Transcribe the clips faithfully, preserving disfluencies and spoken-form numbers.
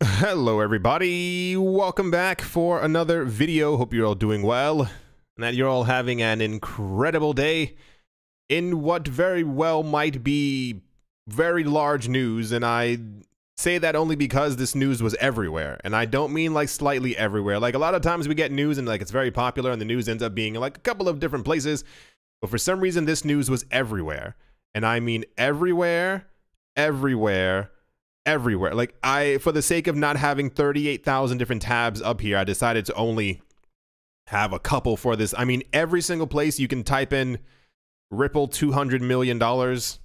Hello everybody, welcome back for another video. Hope you're all doing well and that you're all having an incredible day in what very well might be very large news. And I say that only because this news was everywhere, and I don't mean like slightly everywhere. Like a lot of times we get news and like it's very popular and the news ends up being like a couple of different places, but for some reason this news was everywhere, and I mean everywhere, everywhere, everywhere. Like I, for the sake of not having thirty-eight thousand different tabs up here, I decided to only have a couple for this. I mean, every single place you can type in Ripple two hundred million dollars,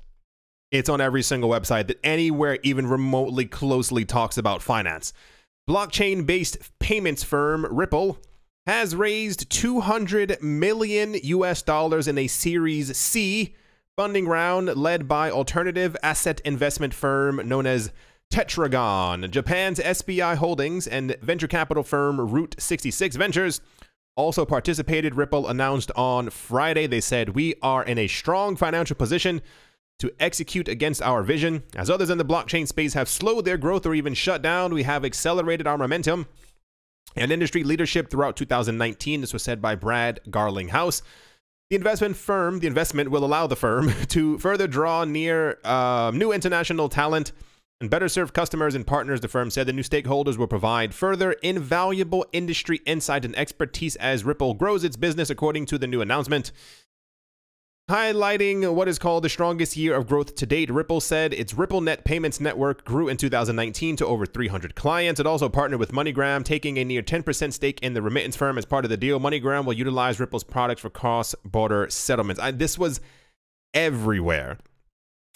it's on every single website that anywhere even remotely closely talks about finance. Blockchain-based payments firm Ripple has raised two hundred million U S dollars in a Series C funding round led by alternative asset investment firm known as Tetragon. Japan's S B I Holdings and venture capital firm Route sixty-six Ventures also participated. Ripple announced on Friday, they said, "We are in a strong financial position to execute against our vision. As others in the blockchain space have slowed their growth or even shut down, we have accelerated our momentum and industry leadership throughout two thousand nineteen. This was said by Brad Garlinghouse. The investment firm, the investment will allow the firm to further draw near uh, new international talent and better serve customers and partners. The firm said the new stakeholders will provide further invaluable industry insight and expertise as Ripple grows its business, according to the new announcement. Highlighting what is called the strongest year of growth to date, Ripple said its RippleNet payments network grew in two thousand nineteen to over three hundred clients. It also partnered with MoneyGram, taking a near ten percent stake in the remittance firm. As part of the deal, MoneyGram will utilize Ripple's products for cross-border settlements. I, this was everywhere.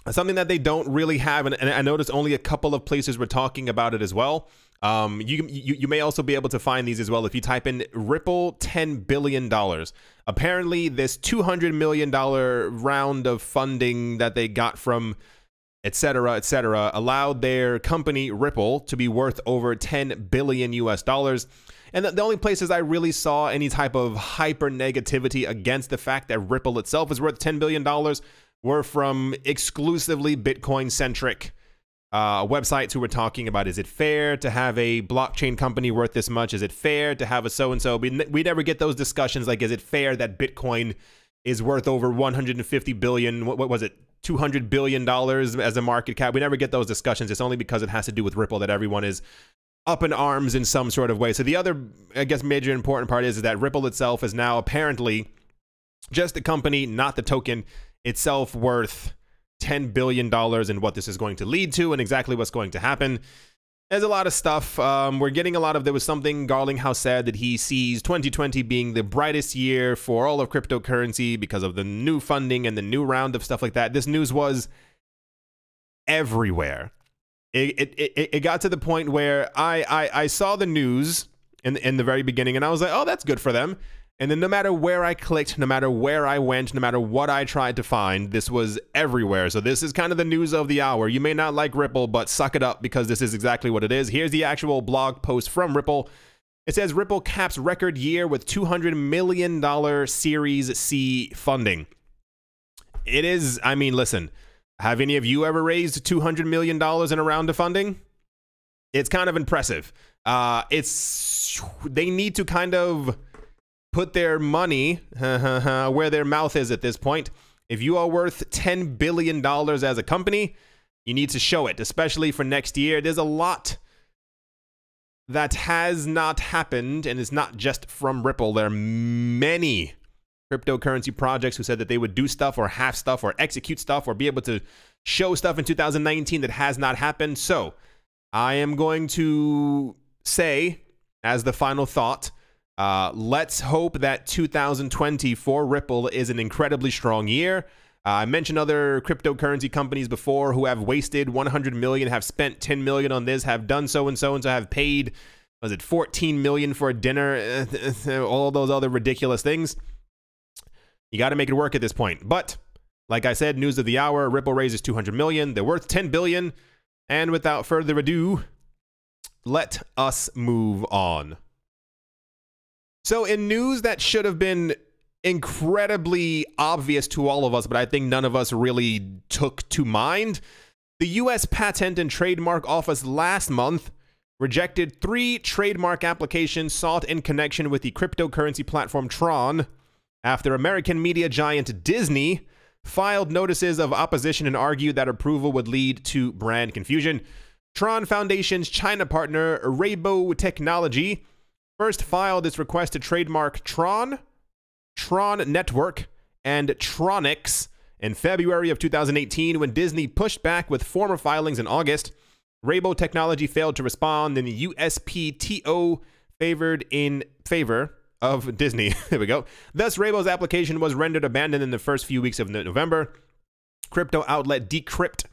Something that they don't really have, and, and I noticed only a couple of places were talking about it as well. Um, you, you you may also be able to find these as well if you type in Ripple ten billion dollars. Apparently, this two hundred million dollars round of funding that they got from et cetera, et cetera, allowed their company Ripple to be worth over ten billion U S dollars. And the, the only places I really saw any type of hyper negativity against the fact that Ripple itself is worth ten billion dollars were from exclusively Bitcoin-centric Uh, websites who were talking about, is it fair to have a blockchain company worth this much? Is it fair to have a so-and-so? We, we never get those discussions like, is it fair that Bitcoin is worth over one hundred fifty billion dollars? What, what was it? two hundred billion dollars as a market cap? We never get those discussions. It's only because it has to do with Ripple that everyone is up in arms in some sort of way. So the other, I guess, major important part is, is that Ripple itself is now apparently just the company, not the token itself, worth ten billion dollars, and what this is going to lead to and exactly what's going to happen. There's a lot of stuff. Um, we're getting a lot of, there was something Garlinghouse said that he sees twenty twenty being the brightest year for all of cryptocurrency because of the new funding and the new round of stuff like that. This news was everywhere. It, it, it, it got to the point where I, I, I saw the news in, in the very beginning and I was like, oh, that's good for them. And then no matter where I clicked, no matter where I went, no matter what I tried to find, this was everywhere. So this is kind of the news of the hour. You may not like Ripple, but suck it up because this is exactly what it is. Here's the actual blog post from Ripple. It says Ripple caps record year with two hundred million dollars Series C funding. It is, I mean, listen, have any of you ever raised two hundred million dollars in a round of funding? It's kind of impressive. Uh, it's, they need to kind of put their money where their mouth is at this point. If you are worth ten billion dollars as a company, you need to show it, especially for next year. There's a lot that has not happened, and it's not just from Ripple. There are many cryptocurrency projects who said that they would do stuff or have stuff or execute stuff or be able to show stuff in two thousand nineteen that has not happened. So I am going to say, as the final thought, Uh, let's hope that two thousand twenty for Ripple is an incredibly strong year. Uh, I mentioned other cryptocurrency companies before who have wasted one hundred million, have spent ten million on this, have done so and so and so, have paid, was it fourteen million for a dinner, all those other ridiculous things. You got to make it work at this point. But like I said, news of the hour, Ripple raises two hundred million. They're worth ten billion. And without further ado, let us move on. So in news that should have been incredibly obvious to all of us, but I think none of us really took to mind, the U S Patent and Trademark Office last month rejected three trademark applications sought in connection with the cryptocurrency platform Tron after American media giant Disney filed notices of opposition and argued that approval would lead to brand confusion. Tron Foundation's China partner, Rebo Technology, first filed its request to trademark Tron, Tron Network, and Tronix in February of two thousand eighteen when Disney pushed back with former filings in August. Rebo Technology failed to respond and the U S P T O favored in favor of Disney. There we go. Thus, Rebo's application was rendered abandoned in the first few weeks of November. Crypto outlet Decrypt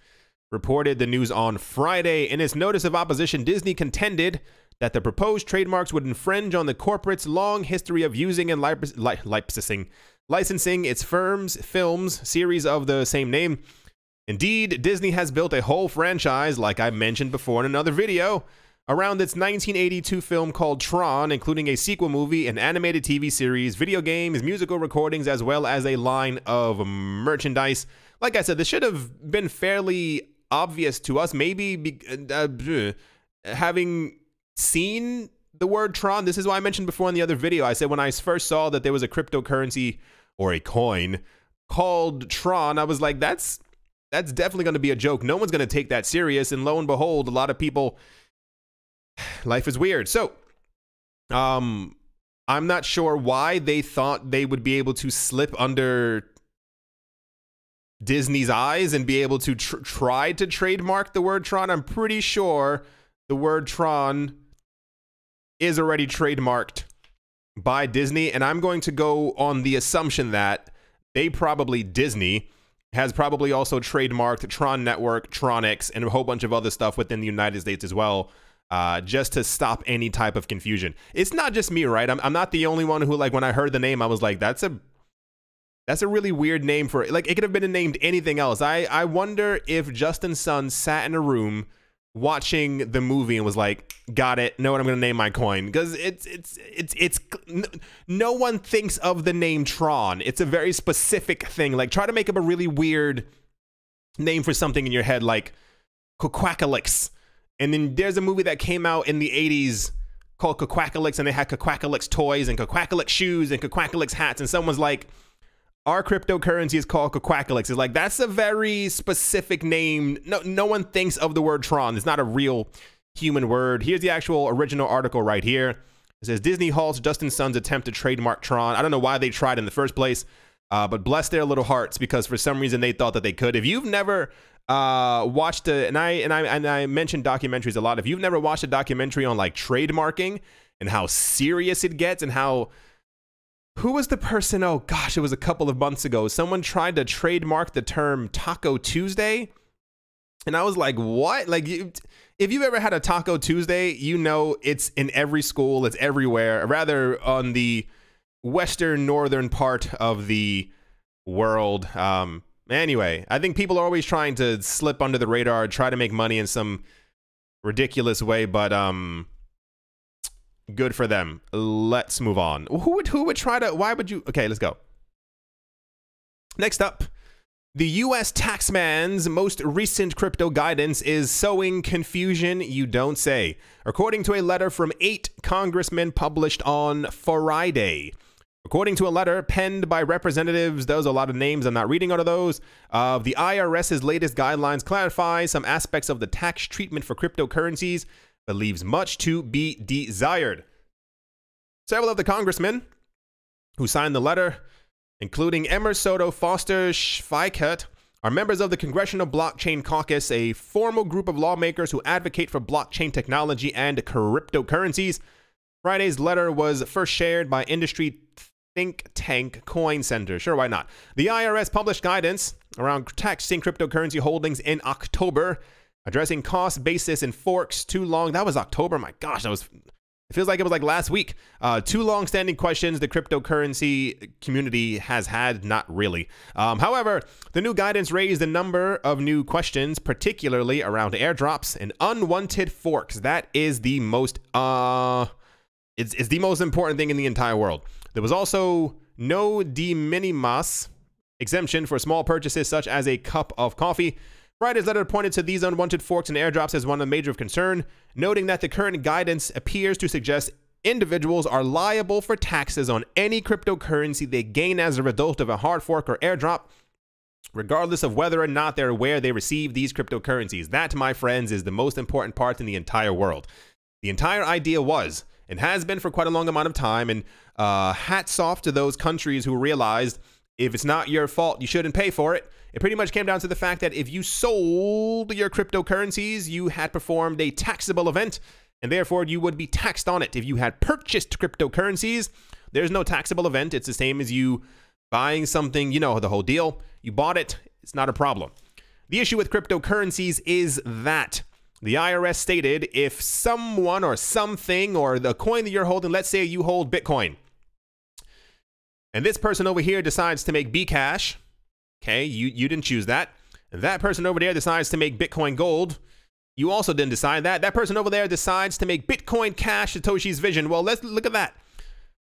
reported the news on Friday. In its notice of opposition, Disney contended that the proposed trademarks would infringe on the corporate's long history of using and li li licensing, licensing its firm's films series of the same name. Indeed, Disney has built a whole franchise, like I mentioned before in another video, around its nineteen eighty-two film called Tron, including a sequel movie, an animated T V series, video games, musical recordings, as well as a line of merchandise. Like I said, this should have been fairly obvious to us. Maybe be, uh, having seen the word Tron, this is why I mentioned before in the other video. I said when I first saw that there was a cryptocurrency or a coin called Tron, I was like, that's, that's definitely going to be a joke. No one's going to take that serious. And lo and behold, a lot of people... Life is weird. So, um, I'm not sure why they thought they would be able to slip under Disney's eyes and be able to tr try to trademark the word Tron. I'm pretty sure the word Tron is already trademarked by Disney, and I'm going to go on the assumption that they probably, Disney, has probably also trademarked Tron Network, Tronix, and a whole bunch of other stuff within the United States as well. Uh, just to stop any type of confusion. It's not just me, right? I'm, I'm not the only one who, like, when I heard the name, I was like, that's a that's a really weird name for it. Like, it could have been named anything else. I, I wonder if Justin Sun sat in a room watching the movie and was like, got it, know what I'm going to name my coin. Because it's, it's, it's, it's, no one thinks of the name Tron. It's a very specific thing. Like, try to make up a really weird name for something in your head, like Quackalix. And then there's a movie that came out in the eighties called Quackalix, and they had Quackalix toys and Quackalix shoes and Quackalix hats. And someone's like, our cryptocurrency is called Quackalix. It's like, that's a very specific name. No, no one thinks of the word Tron. It's not a real human word. Here's the actual original article right here. It says, Disney halts Justin Sun's attempt to trademark Tron. I don't know why they tried in the first place, uh, but bless their little hearts, because for some reason they thought that they could. If you've never... Uh, watched a, and I and I and I mentioned documentaries a lot. If you've never watched a documentary on like trademarking and how serious it gets, and how, who was the person? Oh gosh, it was a couple of months ago. Someone tried to trademark the term Taco Tuesday, and I was like, what? Like, you, if you've ever had a Taco Tuesday, you know it's in every school, it's everywhere. Rather on the western northern part of the world. Um. Anyway, I think people are always trying to slip under the radar, try to make money in some ridiculous way, but um, good for them. Let's move on. Who would who would try to? Why would you? Okay, let's go. Next up, the U S taxman's most recent crypto guidance is sowing confusion. You don't say. According to a letter from eight congressmen published on Friday. According to a letter penned by representatives, those are a lot of names, I'm not reading out of those, of uh, the I R S's latest guidelines clarify some aspects of the tax treatment for cryptocurrencies, but leaves much to be desired. Several of the congressmen who signed the letter, including Emmer, Soto, Foster, Schweikert, are members of the Congressional Blockchain Caucus, a formal group of lawmakers who advocate for blockchain technology and cryptocurrencies. Friday's letter was first shared by industry think tank Coin Center. Sure, why not? The I R S published guidance around taxing cryptocurrency holdings in October, addressing cost basis and forks. Too long. That was October. My gosh, that was. It feels like it was like last week. Uh, two long-standing questions the cryptocurrency community has had. Not really. Um, however, the new guidance raised a number of new questions, particularly around airdrops and unwanted forks. That is the most. Uh, it's it's the most important thing in the entire world. There was also no de minimis exemption for small purchases such as a cup of coffee, Writer's letter pointed to these unwanted forks and airdrops as one of major concern, noting that the current guidance appears to suggest individuals are liable for taxes on any cryptocurrency they gain as a result of a hard fork or airdrop, regardless of whether or not they're aware they receive these cryptocurrencies. That, my friends, is the most important part in the entire world. The entire idea was, and has been for quite a long amount of time, and uh, hats off to those countries who realized if it's not your fault, you shouldn't pay for it. It pretty much came down to the fact that if you sold your cryptocurrencies, you had performed a taxable event, and therefore you would be taxed on it. If you had purchased cryptocurrencies, there's no taxable event. It's the same as you buying something, you know, the whole deal. You bought it, it's not a problem. The issue with cryptocurrencies is that the I R S stated if someone or something or the coin that you're holding, let's say you hold Bitcoin, and this person over here decides to make Bcash, okay, you, you didn't choose that. And that person over there decides to make Bitcoin Gold, you also didn't decide that. That person over there decides to make Bitcoin Cash, Satoshi's Vision. Well, let's look at that.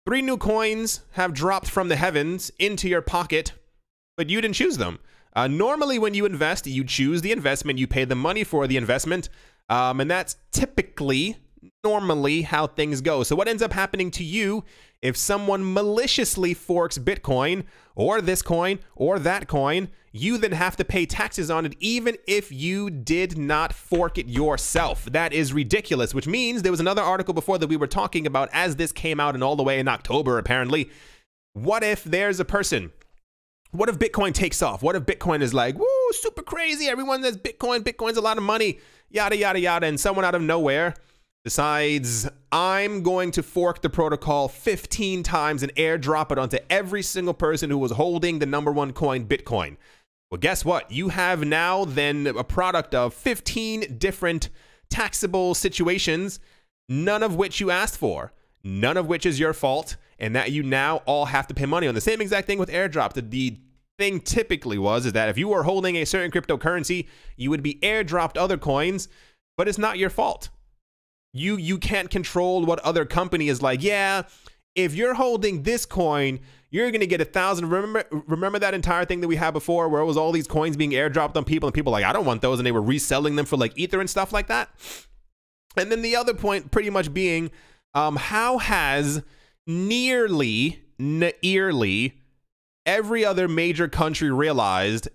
Three new coins have dropped from the heavens into your pocket, but you didn't choose them. Uh, normally when you invest, you choose the investment, you pay the money for the investment, um, and that's typically, normally how things go. So what ends up happening to you if someone maliciously forks Bitcoin or this coin or that coin, you then have to pay taxes on it even if you did not fork it yourself. That is ridiculous, which means there was another article before that we were talking about as this came out and all the way in October apparently. What if there's a person? What if Bitcoin takes off? What if Bitcoin is like, woo, super crazy. Everyone says Bitcoin, Bitcoin's a lot of money, yada, yada, yada. And someone out of nowhere decides, I'm going to fork the protocol fifteen times and airdrop it onto every single person who was holding the number one coin, Bitcoin. Well, guess what? You have now then a product of fifteen different taxable situations, none of which you asked for, none of which is your fault, and that you now all have to pay money on. The same exact thing with airdrop. The, the thing typically was is that if you were holding a certain cryptocurrency, you would be airdropped other coins, but it's not your fault. You, you can't control what other company is like, yeah, if you're holding this coin, you're going to get a thousand. Remember, remember that entire thing that we had before where it was all these coins being airdropped on people and people like, I don't want those. And they were reselling them for like Ether and stuff like that. And then the other point pretty much being, um, how has nearly, nearly every other major country realized,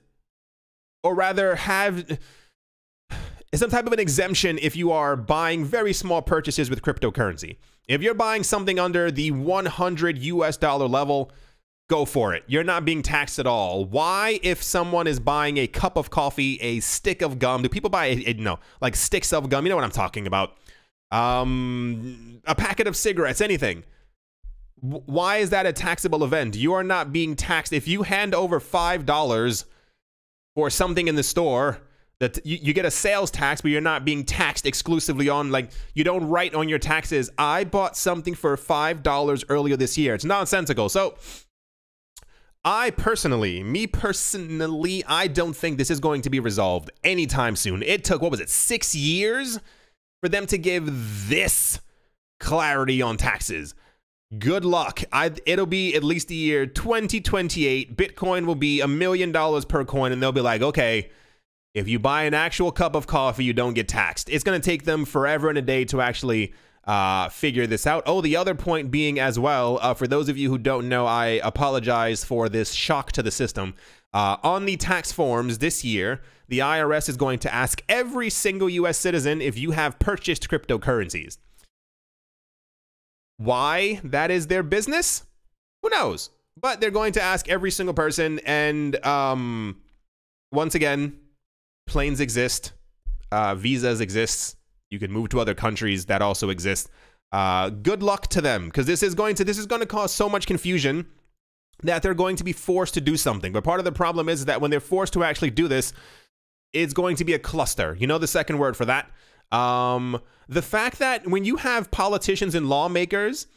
or rather have some type of an exemption if you are buying very small purchases with cryptocurrency. If you're buying something under the one hundred U S dollar level, go for it. You're not being taxed at all. Why, if someone is buying a cup of coffee, a stick of gum, do people buy, a, a, no, like sticks of gum? You know what I'm talking about. Um, a packet of cigarettes, anything. Why is that a taxable event? You are not being taxed. If you hand over five dollars for something in the store, that you, you get a sales tax, but you're not being taxed exclusively on, like, you don't write on your taxes, I bought something for five dollars earlier this year. It's nonsensical. So I personally, me personally, I don't think this is going to be resolved anytime soon. It took, what was it, six years for them to give this clarity on taxes. Good luck. I, it'll be at least the year twenty twenty-eight. Bitcoin will be a million dollars per coin, and they'll be like, okay, if you buy an actual cup of coffee, you don't get taxed. It's going to take them forever and a day to actually uh, figure this out. Oh, the other point being as well, uh, for those of you who don't know, I apologize for this shock to the system. Uh, on the tax forms this year, the I R S is going to ask every single U S citizen if you have purchased cryptocurrencies. Why that is their business? Who knows? But they're going to ask every single person. And um, once again, planes exist, uh, visas exists. You can move to other countries that also exist. Uh, good luck to them, because this is going to this is going to cause so much confusion that they're going to be forced to do something. But part of the problem is that when they're forced to actually do this, it's going to be a cluster. You know the second word for that. Um, the fact that when you have politicians and lawmakers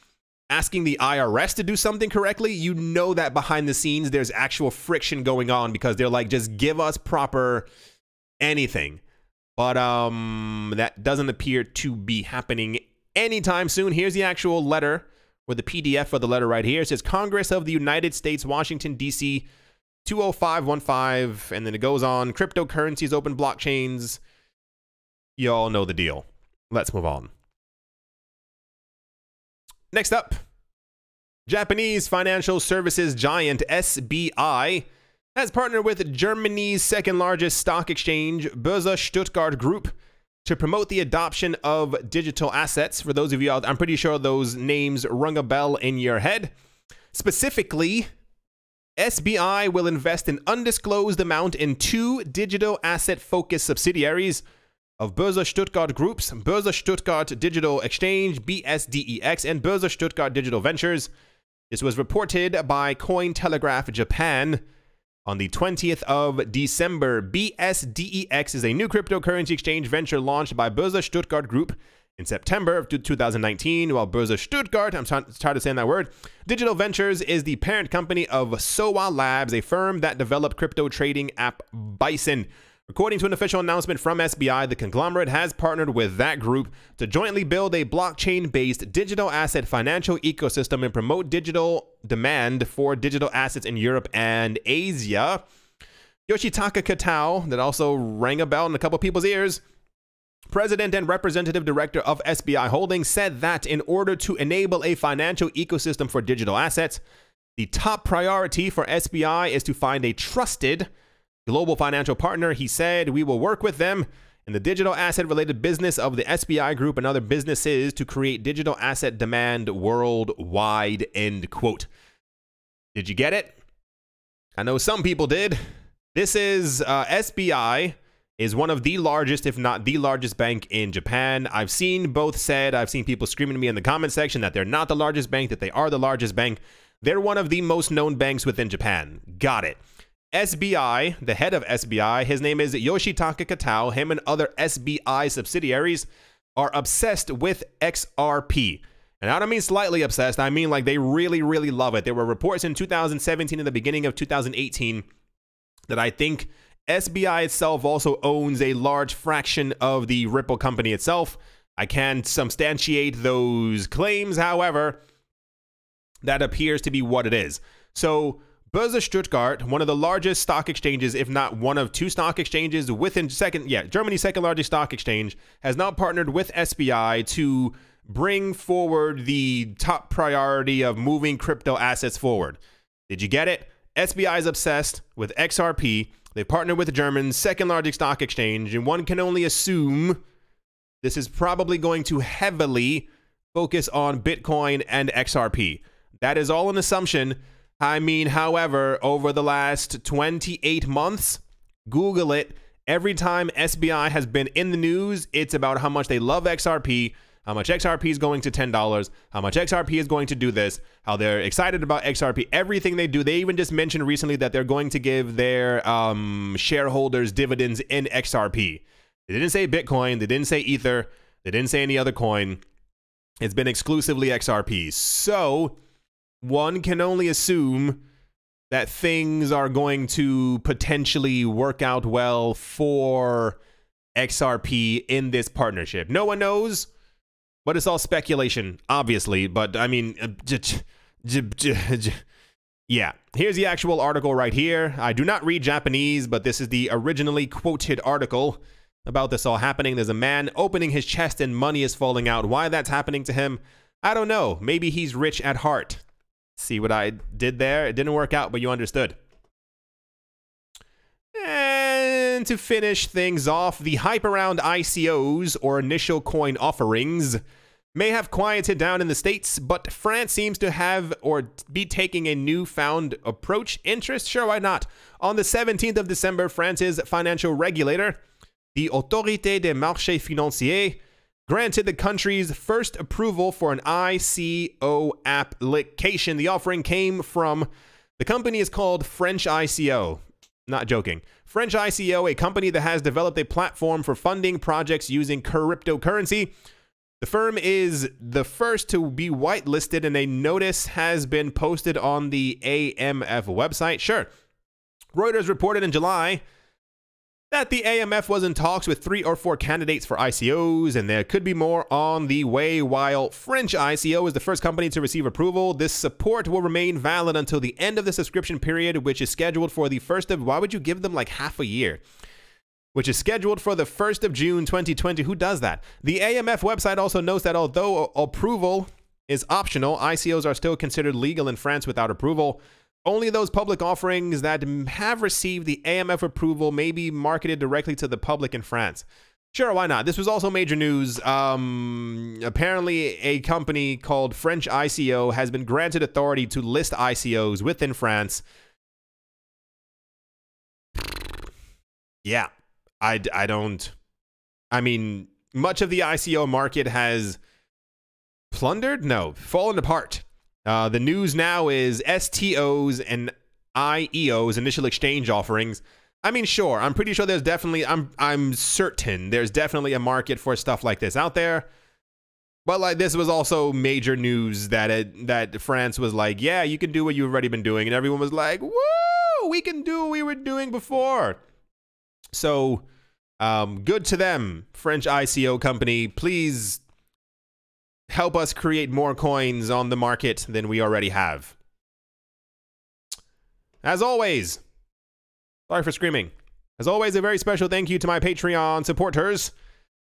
asking the I R S to do something correctly, you know that behind the scenes there's actual friction going on because they're like, just give us proper anything. But um that doesn't appear to be happening anytime soon. Here's the actual letter with the P D F of the letter right here. It says Congress of the United States, Washington D C two oh five one five, and then it goes on. Cryptocurrencies, open blockchains. You all know the deal. Let's move on. Next up, Japanese financial services giant S B I has partnered with Germany's second largest stock exchange, Börse Stuttgart Group, to promote the adoption of digital assets. For those of you out, I'm pretty sure those names rung a bell in your head. Specifically, S B I will invest an undisclosed amount in two digital asset-focused subsidiaries of Börse Stuttgart Group's Börse Stuttgart Digital Exchange, B S D E X, and Börse Stuttgart Digital Ventures. This was reported by Cointelegraph Japan on the twentieth of December. B S D E X is a new cryptocurrency exchange venture launched by Börse Stuttgart Group in September of two thousand nineteen, while Börse Stuttgart, I'm tired of saying that word, Digital Ventures is the parent company of Soa Labs, a firm that developed crypto trading app Bison. According to an official announcement from S B I, the conglomerate has partnered with that group to jointly build a blockchain-based digital asset financial ecosystem and promote digital demand for digital assets in Europe and Asia. Yoshitaka Katao, that also rang a bell in a couple people's ears, president and representative director of S B I Holdings, said that in order to enable a financial ecosystem for digital assets, the top priority for S B I is to find a trusted global financial partner. He said, "We will work with them in the digital asset related business of the S B I group and other businesses to create digital asset demand worldwide," end quote. Did you get it? I know some people did. This is uh, S B I is one of the largest, if not the largest bank in Japan. I've seen both said, I've seen people screaming at me in the comment section that they're not the largest bank, that they are the largest bank. They're one of the most known banks within Japan. Got it. S B I, the head of S B I, his name is Yoshitaka Katao, him and other S B I subsidiaries are obsessed with X R P. And I don't mean slightly obsessed, I mean like they really, really love it. There were reports in two thousand seventeen and the beginning of two thousand eighteen that I think S B I itself also owns a large fraction of the Ripple company itself. I can't substantiate those claims, however, that appears to be what it is. So Börse Stuttgart, one of the largest stock exchanges, if not one of two stock exchanges within second, yeah, Germany's second largest stock exchange, has now partnered with S B I to bring forward the top priority of moving crypto assets forward. Did you get it? S B I is obsessed with X R P. They partnered with the German's second largest stock exchange, and one can only assume this is probably going to heavily focus on Bitcoin and X R P. That is all an assumption. I mean, however, over the last twenty-eight months, Google it. Every time S B I has been in the news, it's about how much they love X R P, how much X R P is going to ten dollars, how much X R P is going to do this, how they're excited about X R P, everything they do. They even just mentioned recently that they're going to give their um, shareholders dividends in X R P. They didn't say Bitcoin, they didn't say Ether, they didn't say any other coin. It's been exclusively X R P. So one can only assume that things are going to potentially work out well for X R P in this partnership. No one knows, but it's all speculation, obviously. But I mean, yeah, here's the actual article right here. I do not read Japanese, but this is the originally quoted article about this all happening. There's a man opening his chest and money is falling out. Why that's happening to him, I don't know. Maybe he's rich at heart. See what I did there? It didn't work out, but you understood. And to finish things off, the hype around I C Os, or initial coin offerings, may have quieted down in the States, but France seems to have or be taking a newfound approach. Interest? Sure, why not? On the seventeenth of December, France's financial regulator, the Autorité des Marchés Financiers, granted the country's first approval for an I C O application. The offering came from, the company is called French I C O. Not joking. French I C O, a company that has developed a platform for funding projects using cryptocurrency. The firm is the first to be whitelisted, and a notice has been posted on the A M F website. Sure. Reuters reported in July that the A M F was in talks with three or four candidates for I C Os, and there could be more on the way. While French I C O is the first company to receive approval, this support will remain valid until the end of the subscription period, which is scheduled for the first of, why would you give them like half a year? Which is scheduled for the first of June twenty twenty. Who does that? The A M F website also notes that although approval is optional, I C Os are still considered legal in France without approval. Only those public offerings that have received the A M F approval may be marketed directly to the public in France. Sure, why not? This was also major news. Um, apparently, a company called French I C O has been granted authority to list I C Os within France. Yeah, I, I don't... I mean, much of the I C O market has plundered? No, fallen apart. Uh, the news now is S T Os and I E Os, initial exchange offerings. I mean, sure, I'm pretty sure there's definitely, I'm, I'm certain there's definitely a market for stuff like this out there. But like, this was also major news that it, that France was like, yeah, you can do what you've already been doing. And everyone was like, woo, we can do what we were doing before. So, um, good to them, French I C O company. Please help us create more coins on the market than we already have. As always, sorry for screaming. As always, a very special thank you to my Patreon supporters.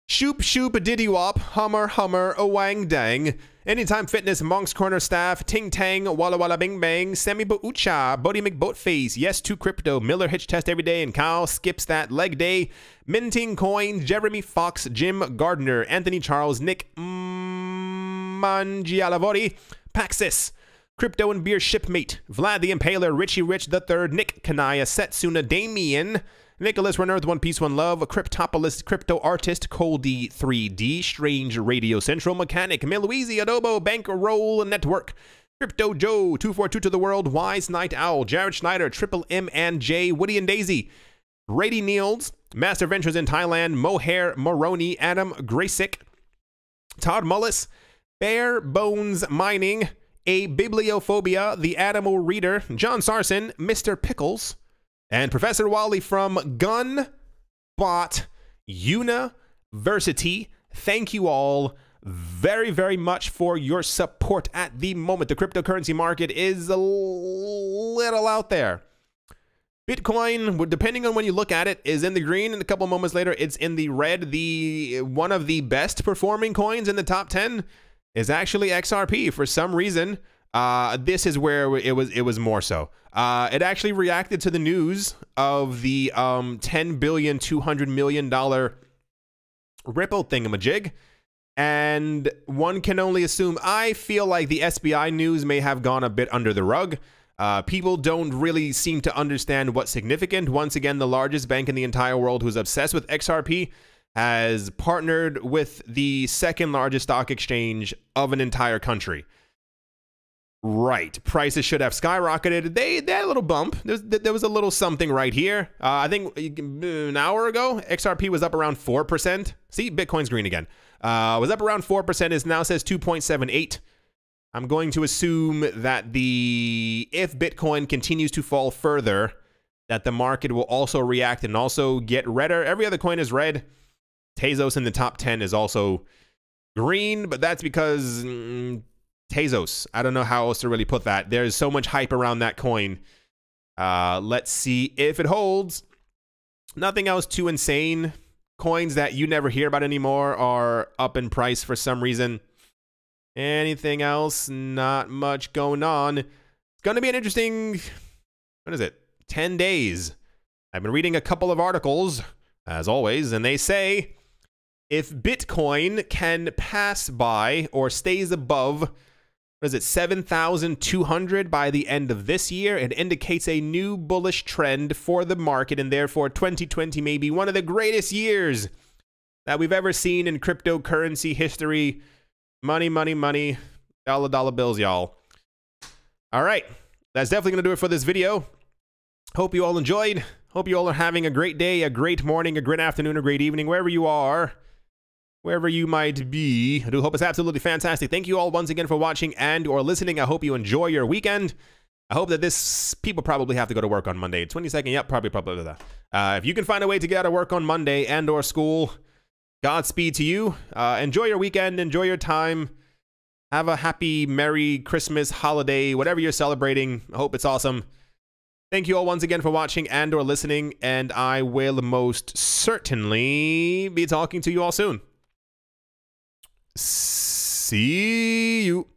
Shoop Shoop Diddy Wop, Hummer Hummer, Awang Dang, Anytime Fitness, Monk's Corner Staff, Ting Tang, Walla Walla Bing Bang, Sammy Boucha, Buddy McBoatface, Yes to Crypto, Miller Hitch Test Every Day, and Kyle Skips That Leg Day, Minting Coin, Jeremy Fox, Jim Gardner, Anthony Charles, Nick Mangialavori, Paxis, Crypto and Beer Shipmate, Vlad the Impaler, Richie Rich the Third, Nick Kanaya, Setsuna, Damien, Nicholas Renerth, One Piece One Love, Cryptopolis, Crypto Artist, Coldy three D, Strange Radio Central, Mechanic, Miluisi, Adobo, Bankroll Network, Crypto Joe, two four two to the World, Wise Night Owl, Jared Schneider, Triple M and J, Woody and Daisy, Brady Niels, Master Ventures in Thailand, Mohair Moroni, Adam Graysick, Todd Mullis, Bare Bones Mining, A Bibliophobia, The Animal Reader, John Sarson, Mister Pickles, and Professor Wally from Gunbot University. Thank you all very, very much for your support at the moment. The cryptocurrency market is a little out there. Bitcoin, depending on when you look at it, is in the green, and a couple moments later, it's in the red. The one of the best performing coins in the top ten is actually X R P for some reason. Uh, this is where it was. It was more so. Uh, it actually reacted to the news of the um, ten billion dollars, two hundred million dollar Ripple thingamajig, and one can only assume. I feel like the S B I news may have gone a bit under the rug. Uh, people don't really seem to understand what's significant. Once again, the largest bank in the entire world, who's obsessed with X R P, has partnered with the second largest stock exchange of an entire country. Right, prices should have skyrocketed. They that a little bump. There was, there was a little something right here. Uh, I think an hour ago, X R P was up around four percent. See, Bitcoin's green again. Uh, was up around four percent. It now says two point seven eight. I'm going to assume that the if Bitcoin continues to fall further, that the market will also react and also get redder. Every other coin is red. Tezos in the top ten is also green, but that's because. Mm, Tezos. I don't know how else to really put that. There's so much hype around that coin. Uh, let's see if it holds. Nothing else too insane. Coins that you never hear about anymore are up in price for some reason. Anything else? Not much going on. It's going to be an interesting, what is it? ten days. I've been reading a couple of articles, as always, and they say if Bitcoin can pass by or stays above, what is it, seven thousand two hundred by the end of this year, it indicates a new bullish trend for the market, and therefore twenty twenty may be one of the greatest years that we've ever seen in cryptocurrency history. Money, money, money, dollar, dollar bills, y'all. All right, that's definitely going to do it for this video. Hope you all enjoyed. Hope you all are having a great day, a great morning, a great afternoon, a great evening, wherever you are. Wherever you might be. I do hope it's absolutely fantastic. Thank you all once again for watching and or listening. I hope you enjoy your weekend. I hope that this people probably have to go to work on Monday. twenty-second, yep, probably, probably. Blah, blah. Uh, if you can find a way to get out of work on Monday and or school, Godspeed to you. Uh, enjoy your weekend. Enjoy your time. Have a happy, merry Christmas, holiday, whatever you're celebrating. I hope it's awesome. Thank you all once again for watching and or listening, and I will most certainly be talking to you all soon. See you.